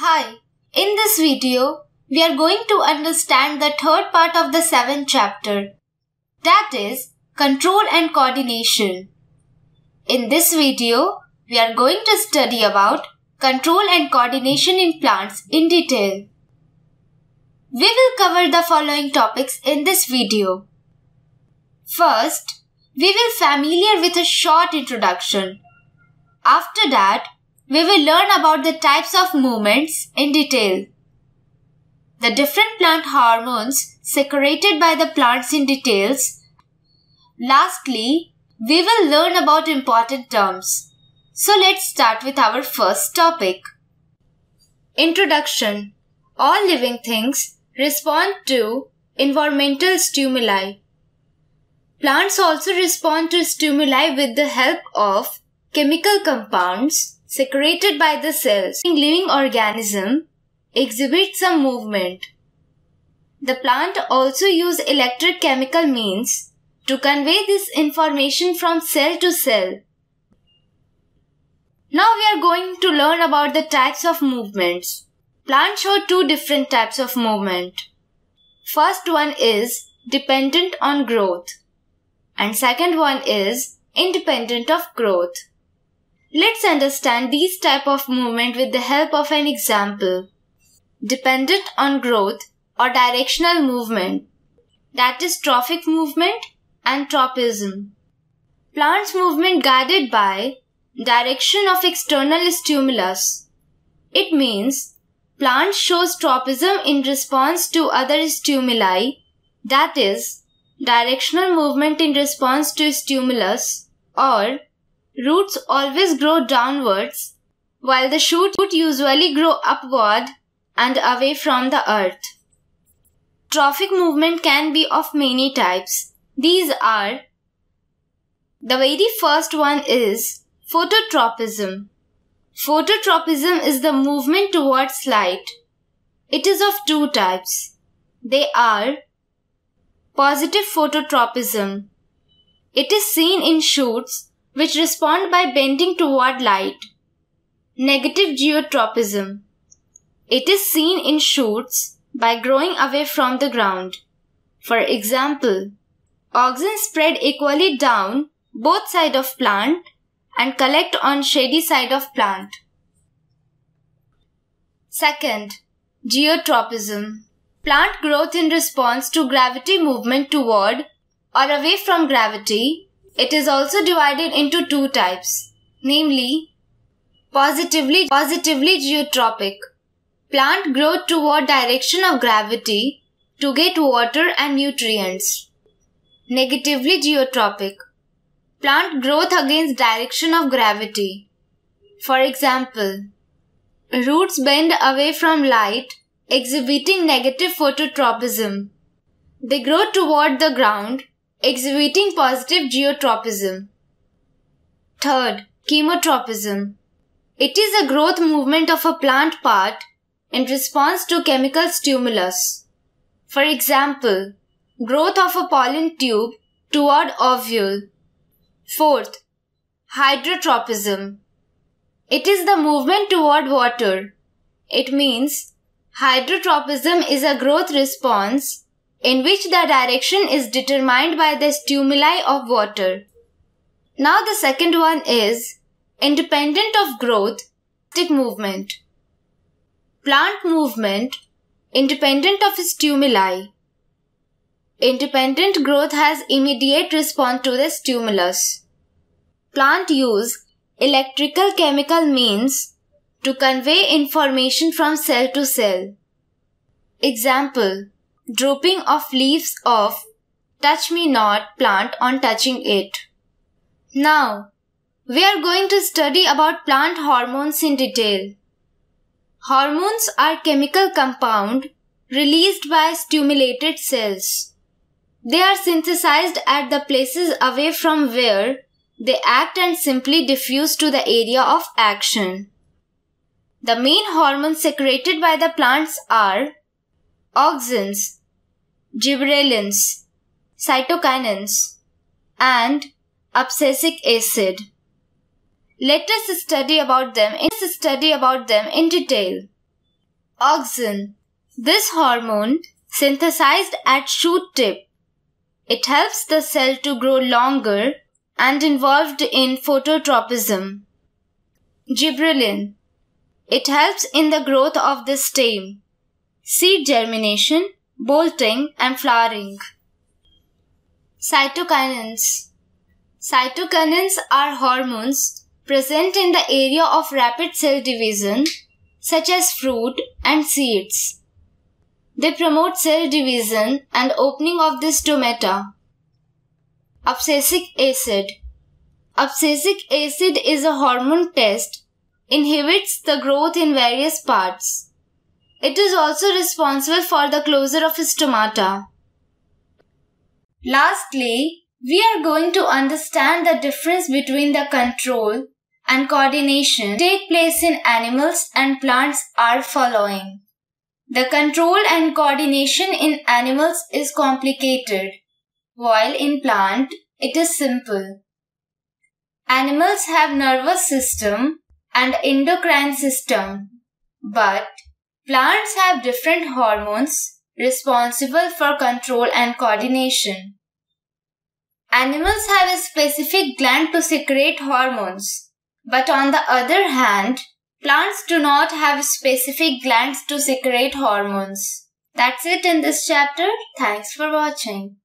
Hi, in this video, we are going to understand the third part of the seventh chapter, that is, control and coordination. In this video, we are going to study about control and coordination in plants in detail. We will cover the following topics in this video. First, we will familiar with a short introduction. After that, we will learn about the types of movements in detail. The different plant hormones secreted by the plants in details. Lastly, we will learn about important terms. So let's start with our first topic. Introduction. All living things respond to environmental stimuli. Plants also respond to stimuli with the help of chemical compounds secreted by the cells. Living organism exhibits some movement. The plant also uses electrochemical means to convey this information from cell to cell. Now we are going to learn about the types of movements. Plants show two different types of movement. First one is dependent on growth and second one is independent of growth. Let's understand these type of movement with the help of an example. Dependent on growth or directional movement, that is trophic movement and tropism. Plants movement guided by direction of external stimulus. It means plant shows tropism in response to other stimuli, that is directional movement in response to stimulus, or roots always grow downwards, while the shoots usually grow upward and away from the earth. Trophic movement can be of many types. These are: the very first one is phototropism. Phototropism is the movement towards light. It is of two types. They are positive phototropism. It is seen in shoots which respond by bending toward light. Negative geotropism. It is seen in shoots by growing away from the ground. For example, auxins spread equally down both sides of plant and collect on shady side of plant. Second, geotropism. Plant growth in response to gravity movement toward or away from gravity. It is also divided into two types, namely positively geotropic. Plant growth toward direction of gravity to get water and nutrients. Negatively geotropic. Plant growth against direction of gravity. For example, roots bend away from light, exhibiting negative phototropism. They grow toward the ground, exhibiting positive geotropism. Third, chemotropism. It is a growth movement of a plant part in response to chemical stimulus. For example, growth of a pollen tube toward ovule. Fourth, hydrotropism. It is the movement toward water. It means hydrotropism is a growth response in which the direction is determined by the stimuli of water. Now the second one is independent of growth, stick movement. Plant movement independent of stimuli. Independent growth has immediate response to the stimulus. Plant use electrical chemical means to convey information from cell to cell. Example, dropping of leaves of touch-me-not plant on touching it. Now, we are going to study about plant hormones in detail. Hormones are chemical compound released by stimulated cells. They are synthesized at the places away from where they act and simply diffuse to the area of action. The main hormones secreted by the plants are auxins, gibberellins, cytokinins, and abscisic acid. Let us study about them in detail. Auxin. This hormone synthesized at shoot tip. It helps the cell to grow longer and involved in phototropism. Gibberellin. It helps in the growth of the stem, seed germination, bolting and flowering. Cytokinins. Cytokinins are hormones present in the area of rapid cell division, such as fruit and seeds. They promote cell division and opening of the stomata. Abscisic acid. Abscisic acid is a hormone test, inhibits the growth in various parts. It is also responsible for the closure of stomata. Lastly, we are going to understand the difference between the control and coordination take place in animals and plants are following. The control and coordination in animals is complicated, while in plant it is simple. Animals have nervous system and endocrine system, but plants have different hormones responsible for control and coordination. Animals have a specific gland to secrete hormones, but on the other hand, plants do not have specific glands to secrete hormones. That's it in this chapter. Thanks for watching.